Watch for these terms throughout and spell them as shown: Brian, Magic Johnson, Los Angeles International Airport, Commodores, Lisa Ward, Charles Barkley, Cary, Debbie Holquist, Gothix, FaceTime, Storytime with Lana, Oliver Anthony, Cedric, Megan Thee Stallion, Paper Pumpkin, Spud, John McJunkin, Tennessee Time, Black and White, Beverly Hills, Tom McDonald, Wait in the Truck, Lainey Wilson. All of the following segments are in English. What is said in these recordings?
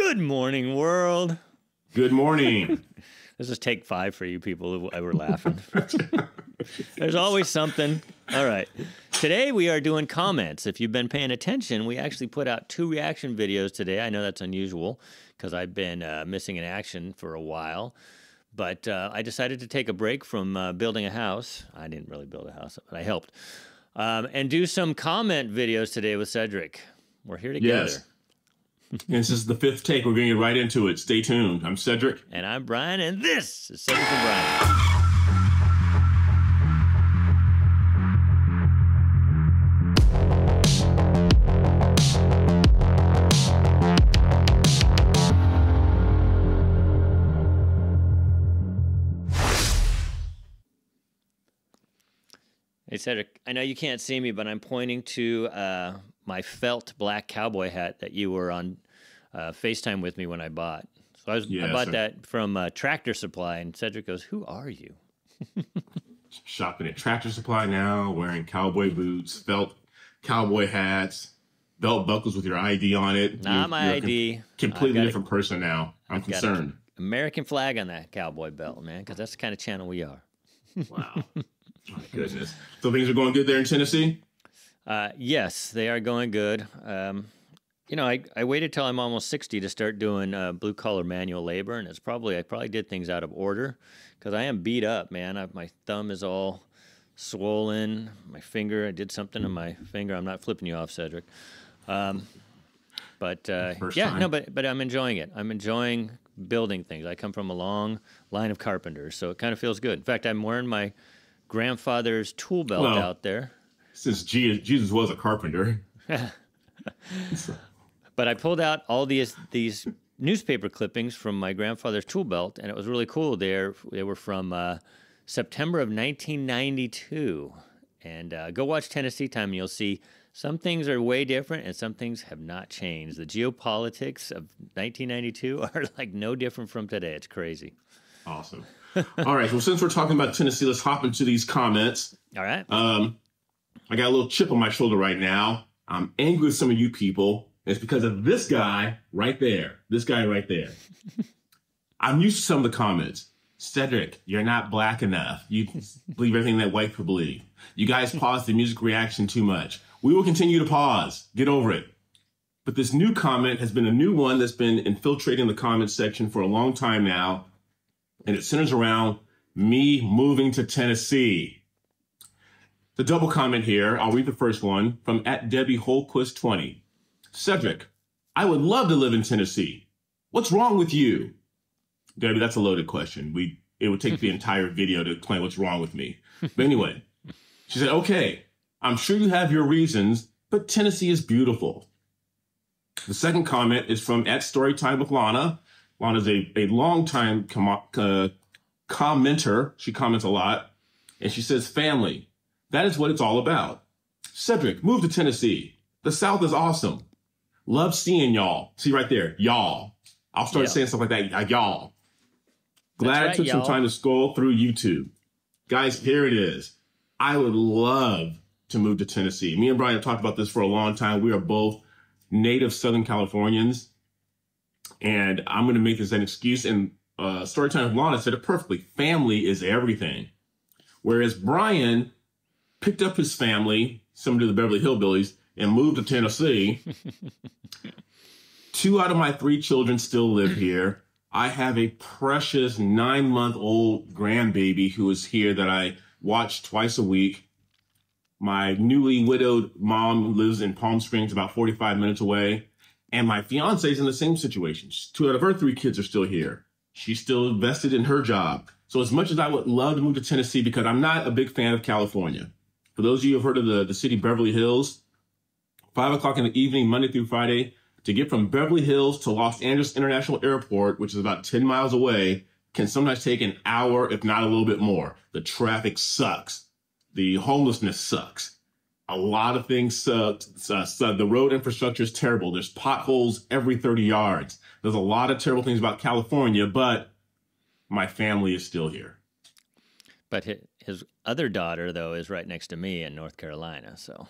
Good morning, world. Good morning. This is take 5 for you people who were laughing. There's always something. All right. Today we are doing comments. If you've been paying attention, we actually put out 2 reaction videos today. I know that's unusual because I've been missing in action for a while. But I decided to take a break from building a house. I didn't really build a house, but I helped. And do some comment videos today with Cedric. We're here together. Yes. This is the 5th take. We're going to get right into it. Stay tuned. I'm Cedric. And I'm Brian, and this is Cedric and Brian. Hey, Cedric, I know you can't see me, but I'm pointing to my felt black cowboy hat that you were on FaceTime with me when I bought. So I bought that from Tractor Supply, and Cedric goes, "Who are you?" Shopping at Tractor Supply now, wearing cowboy boots, felt cowboy hats, belt buckles with your ID on it. Not my ID. Completely different person now. I'm concerned. American flag on that cowboy belt, man, because that's the kind of channel we are. Wow. My goodness. So things are going good there in Tennessee? Yes, they are going good. You know, I waited till I'm almost 60 to start doing blue-collar manual labor, and I probably did things out of order because I am beat up, man. My thumb is all swollen. My finger, I did something on my finger. I'm not flipping you off, Cedric. But I'm enjoying it. I'm enjoying building things. I come from a long line of carpenters, so it kind of feels good. In fact, I'm wearing my grandfather's tool belt out there. Since Jesus was a carpenter. But I pulled out all these newspaper clippings from my grandfather's tool belt, and it was really cool. They were from September of 1992. And go watch Tennessee Time, and you'll see some things are way different, and some things have not changed. The geopolitics of 1992 are like no different from today. It's crazy. Awesome. All right. Well, since we're talking about Tennessee, let's hop into these comments. All right. I got a little chip on my shoulder right now. I'm angry with some of you people. It's because of this guy right there. This guy right there. I'm used to some of the comments. Cedric, you're not black enough. You believe everything that white people believe. You guys pause the music reaction too much. We will continue to pause. Get over it. But this new comment has been a new one that's been infiltrating the comment section for a long time now. And it centers around me moving to Tennessee. The double comment here, I'll read the first one, from at Debbie Holquist 20. Cedric, I would love to live in Tennessee. What's wrong with you? Debbie, that's a loaded question. It would take the entire video to explain what's wrong with me. But anyway, she said, okay, I'm sure you have your reasons, but Tennessee is beautiful. The second comment is from at Storytime with Lana. Lana's a long-time commenter. She comments a lot. And she says, family, that is what it's all about. Cedric, move to Tennessee. The South is awesome. Love seeing y'all. See right there, y'all. I'll start saying stuff like that, y'all. Glad I took some time to scroll through YouTube. Guys, here it is. I would love to move to Tennessee. Me and Brian have talked about this for a long time. We are both native Southern Californians. And I'm going to make this an excuse. And Storytime with Lana said it perfectly. Family is everything. Whereas Brian picked up his family, some of the Beverly Hillbillies, and moved to Tennessee. 2 out of my 3 children still live here. I have a precious 9-month-old grandbaby who is here that I watch twice a week. My newly widowed mom lives in Palm Springs, about 45 minutes away. And my fiance's in the same situation. 2 out of her 3 kids are still here. She's still invested in her job. So as much as I would love to move to Tennessee, because I'm not a big fan of California. For those of you who have heard of the city Beverly Hills, 5 o'clock in the evening, Monday through Friday, to get from Beverly Hills to Los Angeles International Airport, which is about 10 miles away, can sometimes take an hour, if not a little bit more. The traffic sucks. The homelessness sucks. A lot of things suck. The road infrastructure is terrible. There's potholes every 30 yards. There's a lot of terrible things about California, but my family is still here. But his other daughter, though, is right next to me in North Carolina, so.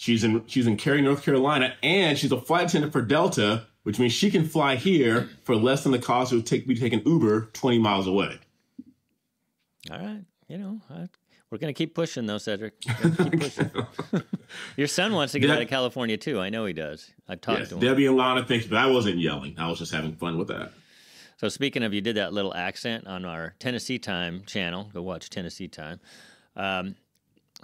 She's in Cary, North Carolina, and she's a flight attendant for Delta, which means she can fly here for less than the cost it would take me to take an Uber 20 miles away. All right. You know, we're going to keep pushing, though, Cedric. Keep pushing. Your son wants to get out of California, too. I know he does. I've talked to him. Debbie and Lana thinks, but I wasn't yelling. I was just having fun with that. So speaking of, you did that little accent on our Tennessee Time channel. Go watch Tennessee Time.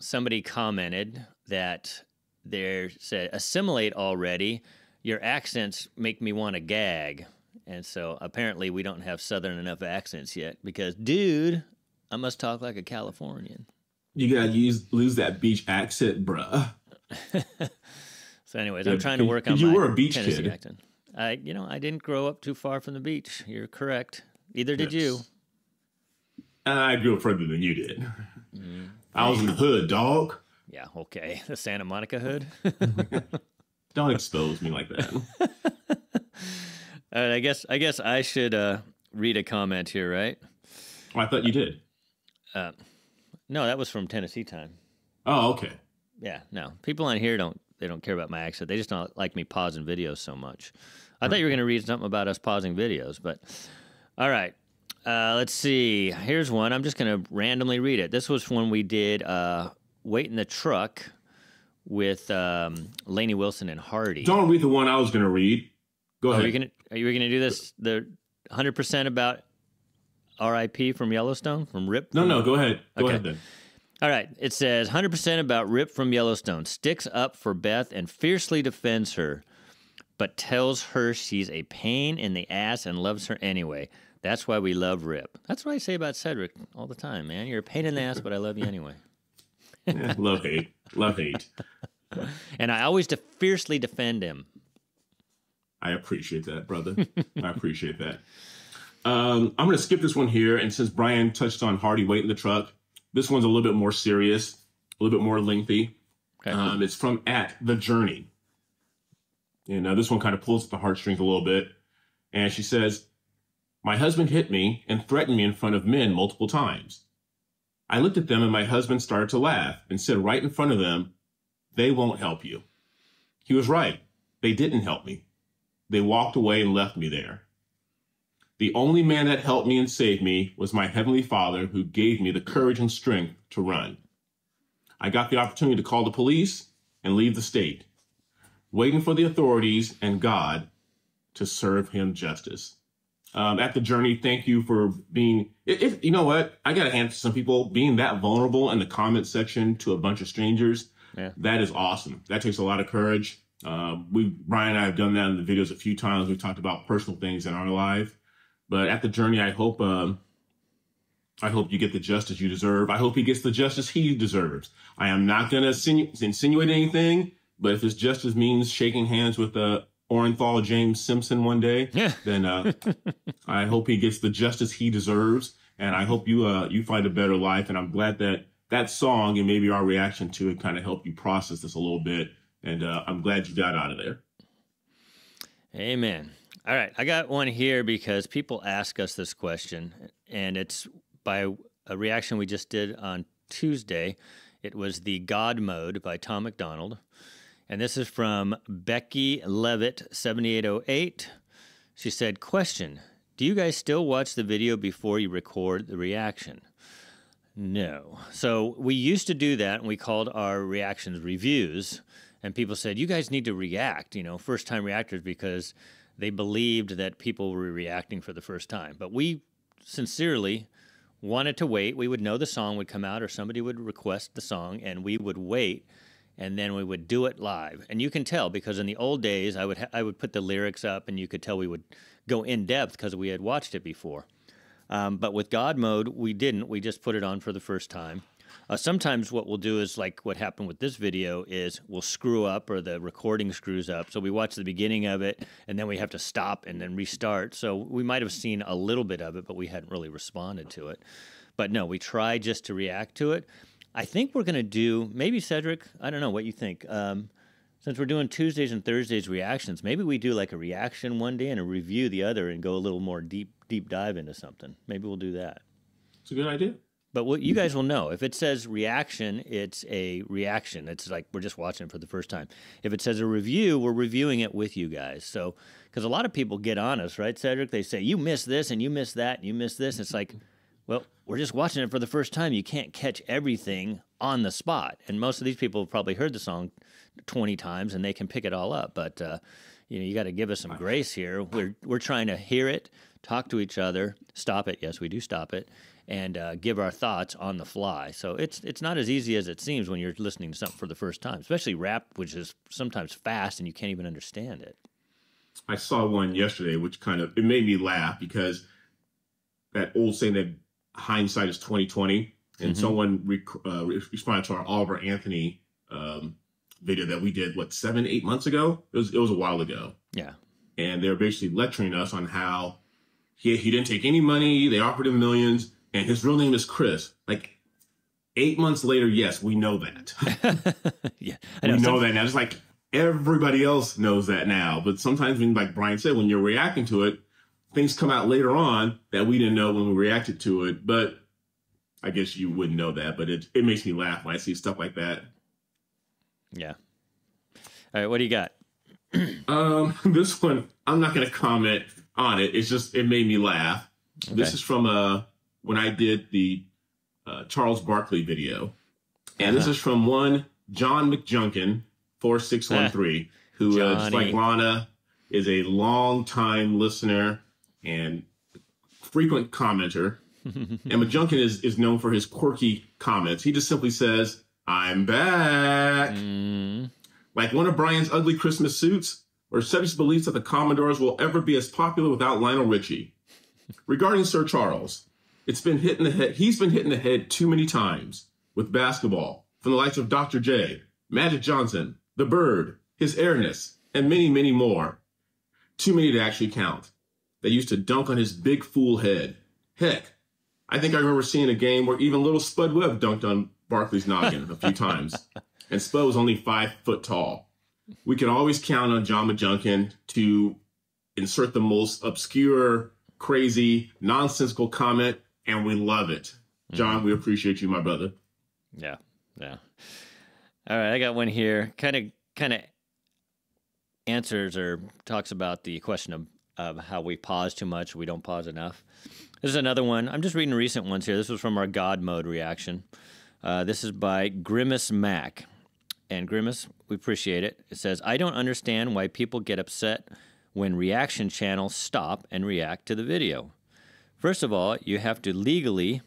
Somebody commented that they said, assimilate already. Your accents make me want to gag. And so apparently we don't have Southern enough accents yet because, dude, I must talk like a Californian. You got to lose that beach accent, bruh. So anyways, I'm trying to work on my Tennessee accent. You know, I didn't grow up too far from the beach. You're correct. Either did you. I grew up further than you did. Mm. I was in the hood, dog. Yeah, okay. The Santa Monica hood. Don't expose me like that. All right, I guess I should read a comment here, right? Oh, I thought you did. No, that was from Tennessee Time. Oh, okay. Yeah, no. People on here don't care about my accent. They just don't like me pausing videos so much. I thought you were going to read something about us pausing videos, but all right. Let's see. Here's one. I'm just going to randomly read it. This was when we did Wait in the Truck with Lainey Wilson and Hardy. Don't read the one I was going to read. Go ahead. Are you going to do this, the 100% about RIP from Yellowstone, from Rip? No, go ahead. Go ahead then. All right. It says 100% about Rip from Yellowstone sticks up for Beth and fiercely defends her, but tells her she's a pain in the ass and loves her anyway. That's why we love Rip. That's what I say about Cedric all the time, man. You're a pain in the ass, but I love you anyway. Yeah, love hate. Love hate. And I always fiercely defend him. I appreciate that, brother. I appreciate that. I'm going to skip this one here. And since Brian touched on Hardy, Wait in the Truck, this one's a little bit more serious, a little bit more lengthy. Okay. It's from At The Journey. And this one kind of pulls at the heartstrings a little bit. And she says, my husband hit me and threatened me in front of men multiple times. I looked at them and my husband started to laugh and said right in front of them, they won't help you. He was right. They didn't help me. They walked away and left me there. The only man that helped me and saved me was my Heavenly Father, who gave me the courage and strength to run. I got the opportunity to call the police and leave the state, waiting for the authorities and God to serve him justice. At The Journey, thank you for being, you know what, I got to hand it to some people, being that vulnerable in the comment section to a bunch of strangers. Yeah. That is awesome. That takes a lot of courage. Brian and I have done that in the videos a few times. We've talked about personal things in our life. But At The Journey, I hope you get the justice you deserve. I hope he gets the justice he deserves. I am not going to insinuate anything, but if this justice means shaking hands with Orenthal James Simpson one day, then I hope he gets the justice he deserves. And I hope you find a better life. And I'm glad that that song and maybe our reaction to it kind of helped you process this a little bit. And I'm glad you got out of there. Amen. All right, I got one here because people ask us this question, and it's by a reaction we just did on Tuesday. It was the God Mode by Tom McDonald, and this is from Becky Levitt, 7808. She said, question, do you guys still watch the video before you record the reaction? No. So we used to do that, and we called our reactions reviews, and people said, you guys need to react, you know, first-time reactors, because they believed that people were reacting for the first time. But we sincerely wanted to wait. We would know the song would come out or somebody would request the song, and we would wait, and then we would do it live. And you can tell because in the old days, I would put the lyrics up, and you could tell we would go in-depth because we had watched it before. But with God Mode, we didn't. We just put it on for the first time. Sometimes what we'll do is, like what happened with this video, is we'll screw up or the recording screws up. So we watch the beginning of it, and then we have to stop and then restart. So we might have seen a little bit of it, but we hadn't really responded to it. But no, we try just to react to it. I think we're going to do, maybe Cedric, I don't know what you think. Since we're doing Tuesdays and Thursdays reactions, maybe we do like a reaction one day and a review the other and go a little more deep dive into something. Maybe we'll do that. It's a good idea. But what you guys will know, if it says reaction, it's a reaction. It's like we're just watching it for the first time. If it says a review, we're reviewing it with you guys. So, because a lot of people get on us, right, Cedric? They say, you missed this and you missed that and you missed this. It's like, well, we're just watching it for the first time. You can't catch everything on the spot. And most of these people have probably heard the song 20 times and they can pick it all up. But, you know, you got to give us some grace here. We're trying to hear it, talk to each other, stop it. Yes, we do stop it, and give our thoughts on the fly. So it's not as easy as it seems when you're listening to something for the first time, especially rap, which is sometimes fast and you can't even understand it. I saw one yesterday, which kind of, it made me laugh because that old saying that hindsight is 2020, and someone responded to our Oliver Anthony video that we did, what, 7, 8 months ago? It was a while ago. Yeah. And they were basically lecturing us on how he didn't take any money, they offered him millions, and his real name is Chris. Like, 8 months later, yes, we know that. Yeah. I know, we know that now. It's like everybody else knows that now. But sometimes, when, like Brian said, when you're reacting to it, things come out later on that we didn't know when we reacted to it. But I guess you wouldn't know that. But it makes me laugh when I see stuff like that. Yeah. All right. What do you got? This one, I'm not going to comment on it. It's just, it made me laugh. Okay. This is from when I did the Charles Barkley video. And this is from one John McJunkin, 4613, who, just like Lana, is a long-time listener and frequent commenter. And McJunkin is known for his quirky comments. He just simply says, I'm back. Like one of Brian's ugly Christmas suits, or Cedric's beliefs that the Commodores will ever be as popular without Lionel Richie. Regarding Sir Charles, it's been hit in the head. He's been hit in the head too many times with basketball from the likes of Dr. J, Magic Johnson, The Bird, his airness, and many, many more. Too many to actually count. They used to dunk on his big fool head. Heck, I think I remember seeing a game where even little Spud Webb dunked on Barkley's noggin a few times. And Spud was only 5 foot tall. We can always count on John McJunkin to insert the most obscure, crazy, nonsensical comment, and we love it. John, we appreciate you, my brother. Yeah, yeah. All right, I got one here. Kind of answers or talks about the question of how we pause too much, we don't pause enough. This is another one. I'm just reading recent ones here. This was from our God Mode reaction. This is by Grimace Mac. And Grimace, we appreciate it. It says, I don't understand why people get upset when reaction channels stop and react to the video. First of all, you have to legally.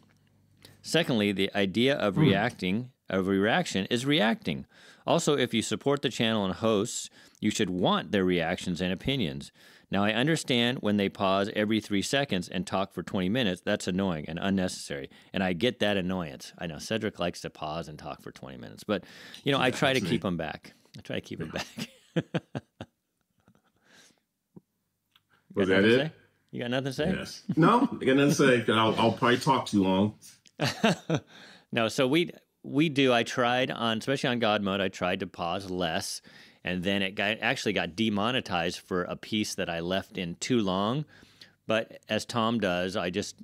Secondly, the idea of reaction is reacting. Also, if you support the channel and hosts, you should want their reactions and opinions. Now, I understand when they pause every 3 seconds and talk for 20 minutes. That's annoying and unnecessary, and I get that annoyance. I know Cedric likes to pause and talk for 20 minutes, but, you know, yeah, I try to keep him back. I try to keep him back. Was that it? You got nothing to say? Yes. No, I got nothing to say. I'll probably talk too long. No, so we do. I tried on, especially on God Mode, I tried to pause less. And then it actually got demonetized for a piece that I left in too long. But as Tom does, I just,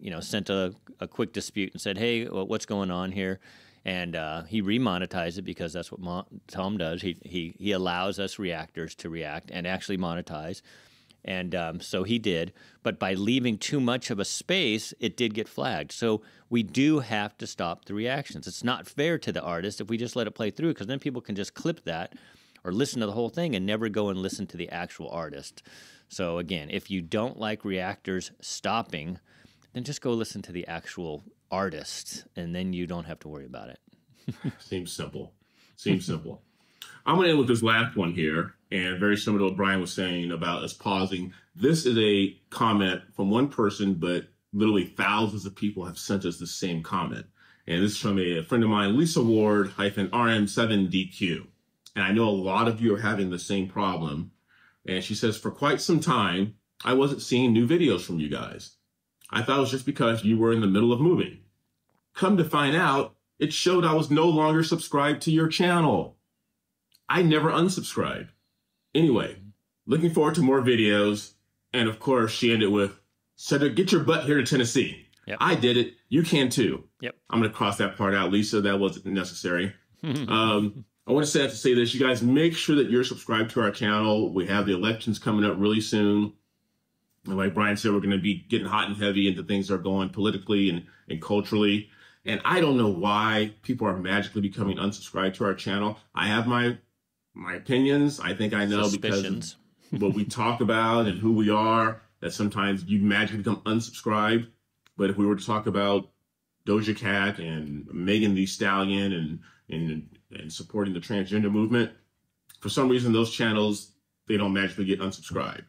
you know, sent a quick dispute and said, hey, what's going on here? And he remonetized it because that's what Tom does. He allows us reactors to react and actually monetize. And so he did. But by leaving too much of a space, it did get flagged. So we do have to stop the reactions. It's not fair to the artist if we just let it play through, because then people can just clip that or listen to the whole thing and never go and listen to the actual artist. So again, if you don't like reactors stopping, then just go listen to the actual artist, and then you don't have to worry about it. Seems simple. Seems simple. I'm going to end with this last one here, and very similar to what Brian was saying about us pausing. This is a comment from one person, but literally thousands of people have sent us the same comment. And this is from a friend of mine, Lisa Ward -RM7DQ. And I know a lot of you are having the same problem. And she says, for quite some time, I wasn't seeing new videos from you guys. I thought it was just because you were in the middle of moving. Come to find out, it showed I was no longer subscribed to your channel. I never unsubscribed. Anyway, looking forward to more videos. And of course, she ended with, Cedric, get your butt here to Tennessee. Yep. I did it. You can too. Yep. I'm going to cross that part out, Lisa. That wasn't necessary. I want to say this. You guys, make sure that you're subscribed to our channel. We have the elections coming up really soon. And like Brian said, we're going to be getting hot and heavy into things that are going politically and culturally. And I don't know why people are magically becoming unsubscribed to our channel. I have my opinions. I think I know suspicions. Because what we talk about and who we are, that sometimes you magically become unsubscribed. But if we were to talk about Doja Cat and Megan Thee Stallion and supporting the transgender movement, for some reason those channels, they don't magically get unsubscribed.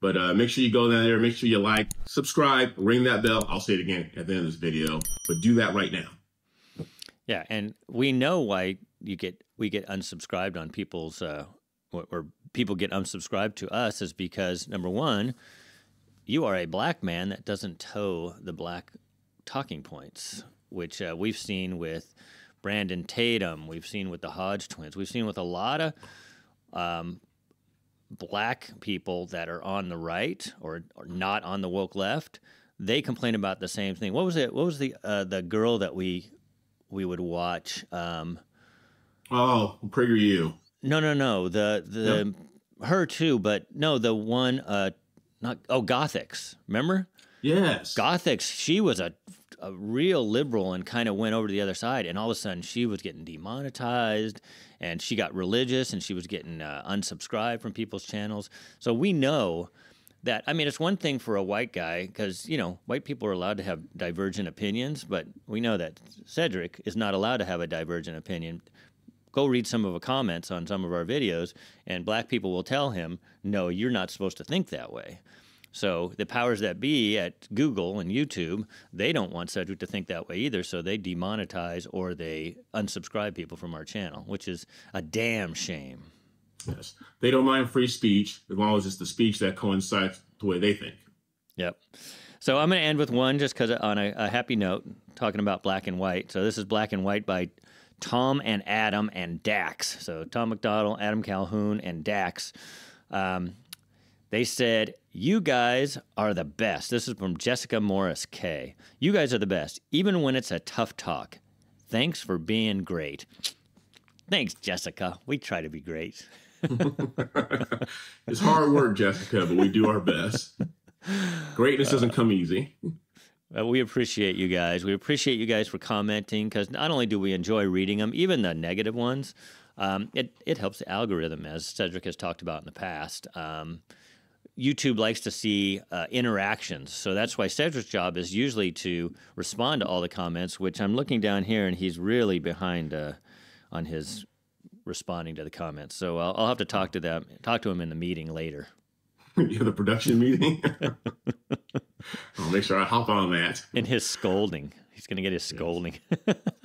But make sure you go down there. Make sure you like, subscribe, ring that bell. I'll say it again at the end of this video, but do that right now. Yeah, and we know why we get unsubscribed on people's or people get unsubscribed to us is because, number one, you are a black man that doesn't toe the black talking points, which we've seen with Brandon Tatum. We've seen with the Hodge twins. We've seen with a lot of black people that are on the right or not on the woke left. They complain about the same thing. What was it? What was the girl that we would watch? Oh, Prager U. No. The no. Her too, but no, the one not Gothix. Remember? Yes. Gothix. She was a real liberal and kind of went over to the other side, and all of a sudden she was getting demonetized. And she got religious, and she was getting unsubscribed from people's channels. So we know that, I mean, it's one thing for a white guy, because, you know, white people are allowed to have divergent opinions, but we know that Cedric is not allowed to have a divergent opinion. Go read some of the comments on some of our videos, and black people will tell him, no, you're not supposed to think that way. So the powers that be at Google and YouTube, they don't want Cedric to think that way either, so they demonetize or they unsubscribe people from our channel, which is a damn shame. Yes. They don't mind free speech as long as it's the speech that coincides the way they think. Yep. So I'm going to end with one just because on a happy note, talking about Black and White. So this is Black and White by Tom and Adam and Dax. So Tom McDonald, Adam Calhoun, and Dax. They said, you guys are the best. This is from Jessica Morris K. You guys are the best, even when it's a tough talk. Thanks for being great. Thanks, Jessica. We try to be great. It's hard work, Jessica, but we do our best. Greatness doesn't come easy. We appreciate you guys. We appreciate you guys for commenting, because not only do we enjoy reading them, even the negative ones, it helps the algorithm, as Cedric has talked about in the past. YouTube likes to see interactions, so that's why Cedric's job is usually to respond to all the comments, which I'm looking down here, and he's really behind on his responding to the comments. So I'll have to talk to him in the meeting later. Yeah, the production meeting? I'll make sure I hop on that. And his scolding. He's going to get his scolding.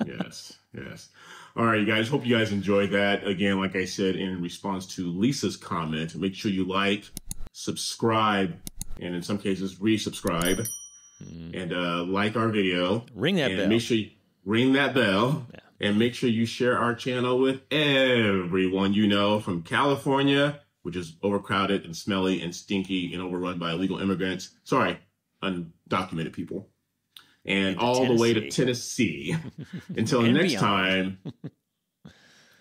Yes. Yes. All right, you guys. Hope you guys enjoyed that. Again, like I said, in response to Lisa's comment, make sure you like, subscribe, and in some cases resubscribe, and like our video, ring that bell. Make sure you ring that bell, and make sure you share our channel with everyone you know, from California, which is overcrowded and smelly and stinky and overrun by illegal immigrants, undocumented people, and all the way to Tennessee. Until next time.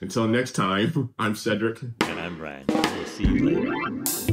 Until next time, I'm Cedric. And I'm Brian. We'll see you later.